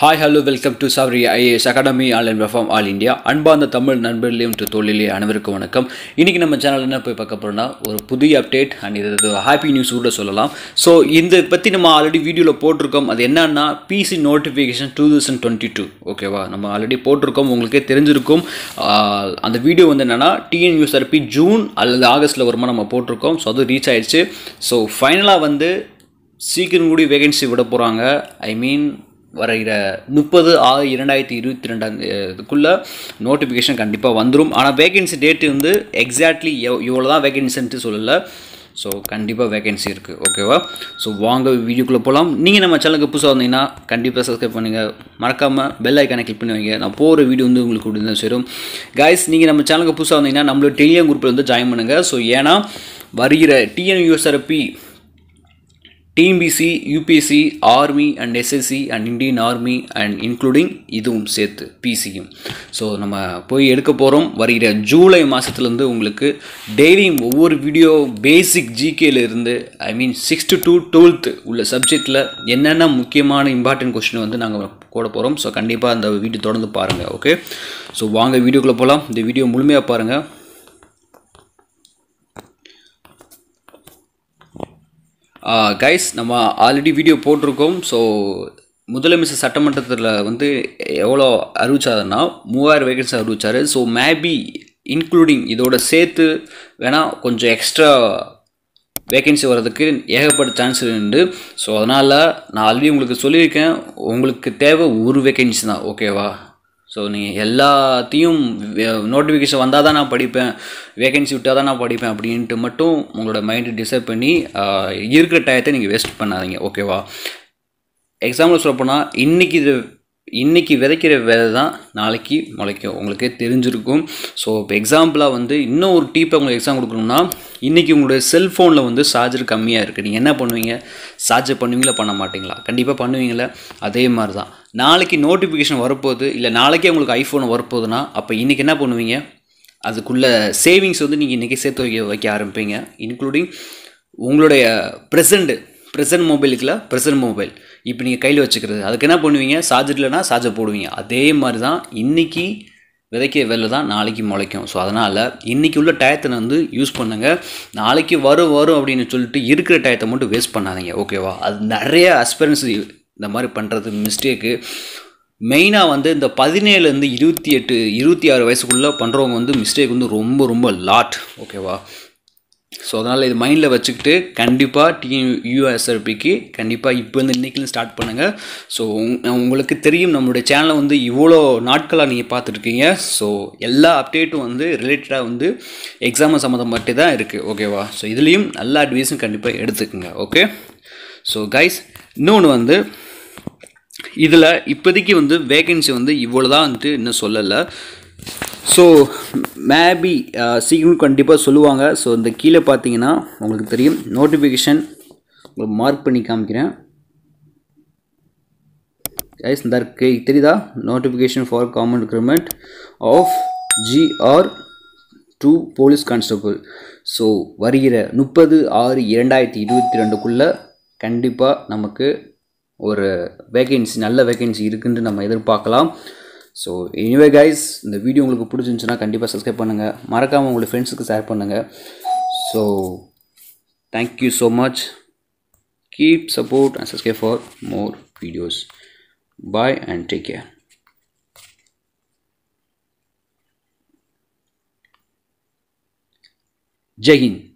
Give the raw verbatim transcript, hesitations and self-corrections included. Hi, hello, welcome to Savari I A S Academy, all and from all India. Anbanda Tamil Nanberlium to Tolili, Anavarku Vanakkam. Inniki nama channel enna poi paaka porona oru pudhiya update and idhu happy news uda solalam. So indha patti nama already video la potirukom adhu enna na P C Notification twenty twenty-two. Okay va nama already potirukom ungalku therinjirukum andha video vandha enna na T N U S R B June alladhu August la varuma nama potirukom. So adhu reach aichu. So finally vandhu seekiram kudi vacancy vida poranga. I mean thirty six twenty twenty-two notification Candipa vandrum ana vacancy date undu exactly ivlo da vacancy nu solla so Candipa vacancy irukku okay va so vaanga video ku polam neenga nama channel ku pusa vandina Candipa subscribe pannunga marakama bell icon click panni veinga na pora video undu ungalku udana serum guys neenga nama channel ku pusa vandina nammalo Telegram group la undu join pannunga so ena varigira T N U S R B Team B C, U P C, Army and S S C and Indian Army and including இதுவும் சேர்த்து P C. So நம்ம போய் எடுக்க போறோம் வருகிற ஜூலை மாசத்துல இருந்து உங்களுக்கு டெய்லி ஒவ்வொரு வீடியோ பேசிக் G K ல இருந்து I mean sixth to twelfth உள்ள சப்ஜெக்ட்ல என்னென்ன முக்கியமான இம்பார்ட்டன்ட் क्वेश्चन வந்து நாங்க போட போறோம். So கண்டிப்பா அந்த வீடியோ தொடர்ந்து பாருங்க. Okay. So வாங்க வீடியோக்குள்ள போலாம். இந்த வீடியோ முழுமையா பாருங்க. Uh, guys, நம்ம ஆல்ரெடி வீடியோ போட்டுருக்கோம். So முதலமைச்சர் சட்டமன்றத்துல வந்து எவ்வளோ அறிவிச்சாருன்னா மூவாயிரம் வேகன்சி அறிவிச்சாரு. So maybe including இதோட சேர்த்து வேணா கொஞ்சம் எக்ஸ்ட்ரா வேகன்சி வரதுக்கு ஏகப்பட்ட சான்ஸ் உண்டு. So அதனால நான் ஆல்ரெடி உங்களுக்கு சொல்லியிருக்கேன் உங்களுக்கு தேவை ஒரு வேகன்சி தான் ஓகேவா. So நீங்கள் எல்லாத்தையும் நோட்டிஃபிகேஷன் வந்தால் தான் நான் படிப்பேன் வேகன்சி விட்டால் தான் நான் படிப்பேன் அப்படின்ட்டு மட்டும் உங்களோட மைண்டை டிசைட் பண்ணி இருக்கிற டயத்தை நீங்கள் வேஸ்ட் பண்ணாதீங்க ஓகேவா. எக்ஸாம்பிள் சொல்ல போனால் இன்றைக்கி இது இன்றைக்கி விதைக்கிற விதை தான் நாளைக்கு முளைக்கும் உங்களுக்கே தெரிஞ்சிருக்கும். ஸோ இப்போ எக்ஸாம்பிளாக வந்து இன்னும் ஒரு டீப்பை உங்களுக்கு எக்ஸாம் கொடுக்கணும்னா இன்றைக்கி உங்களுடைய செல்ஃபோனில் வந்து சார்ஜர் கம்மியாக இருக்குது நீங்கள் என்ன பண்ணுவீங்க சார்ஜர் பண்ணுவீங்களா பண்ண மாட்டிங்களா கண்டிப்பாக பண்ணுவீங்களா. அதே மாதிரி தான் நாளைக்கு நோட்டிஃபிகேஷன் வரப்போகுது இல்லை நாளைக்கே உங்களுக்கு ஐஃபோன் வரப்போகுதுன்னா அப்போ இன்றைக்கி என்ன பண்ணுவீங்க அதுக்குள்ளே சேவிங்ஸ் வந்து நீங்கள் இன்றைக்கி சேர்த்து வைக்க வைக்க ஆரம்பிப்பீங்க இன்க்ளூடிங் உங்களுடைய ப்ரெசண்ட்டு ப்ரெசன்ட் மொபைலுக்குள்ள ப்ரெசன்ட் மொபைல் இப்போ நீங்கள் கையில் வச்சுக்கிறது அதுக்கு என்ன பண்ணுவீங்க சார்ஜர் இல்லைனா சார்ஜர் போடுவீங்க. அதே மாதிரி தான் இன்றைக்கி விதைக்க வெளில தான் நாளைக்கு முளைக்கும். ஸோ அதனால் இன்றைக்கி உள்ள டயத்தை வந்து யூஸ் பண்ணுங்கள் நாளைக்கு வரும் வரும் அப்படின்னு சொல்லிட்டு இருக்கிற டயத்தை மட்டும் வேஸ்ட் பண்ணாதீங்க ஓகேவா. அது நிறைய அஸ்பெரன்ஸ் இந்த மாதிரி பண்ணுறது மிஸ்டேக்கு மெயினாக வந்து இந்த பதினேழுலேருந்து இருபத்தி எட்டு இருபத்தி ஆறு வயசுக்குள்ளே பண்ணுறவங்க வந்து மிஸ்டேக் வந்து ரொம்ப ரொம்ப லாட் ஓகேவா. ஸோ அதனால் இது மைண்டில் வச்சுக்கிட்டு கண்டிப்பாக T N U S R B க்கு கண்டிப்பாக இப்போ வந்து இன்றைக்கிலும் ஸ்டார்ட் பண்ணுங்கள். ஸோ உங்களுக்கு தெரியும் நம்மளுடைய சேனலை வந்து இவ்வளோ நாட்களாக நீங்கள் பார்த்துட்ருக்கீங்க. ஸோ எல்லா அப்டேட்டும் வந்து ரிலேட்டடாக வந்து எக்ஸாம் சம்மந்தப்பட்டு தான் இருக்குது ஓகேவா. ஸோ இதுலேயும் நல்ல அட்வைஸும் கண்டிப்பாக எடுத்துக்கோங்க ஓகே. ஸோ கைஸ் இன்னொன்று வந்து இதில் இப்போதைக்கு வந்து வேகன்சி வந்து இவ்வளோ தான் வந்துட்டு இன்னும் சொல்லலை. ஸோ மேபி சீக்கிரம் கண்டிப்பாக சொல்லுவாங்க. ஸோ இந்த கீழே பார்த்தீங்கன்னா உங்களுக்கு தெரியும் நோட்டிஃபிகேஷன் உங்களுக்கு மார்க் பண்ணி காமிக்கிறேன் கைஸ் இந்த தெரியுதா notification for common recruitment of GR two police constable. So வருகிற முப்பது ஆறு இரண்டாயிரத்தி இருபத்தி ரெண்டுக்குள்ளே கண்டிப்பாக நமக்கு ஒரு வேகன்சி நல்ல வேகன்சி இருக்குன்னு நம்ம எதிர்பார்க்கலாம். ஸோ எனிவே கைஸ் இந்த வீடியோ உங்களுக்கு பிடிச்சிருந்துச்சுன்னா கண்டிப்பாக சப்ஸ்கிரைப் பண்ணுங்கள் மறக்காமல் உங்களுடைய ஃப்ரெண்ட்ஸுக்கு ஷேர் பண்ணுங்கள். So thank you so much keep support and subscribe for more videos bye and take care. ஜெய் ஹிந்த்.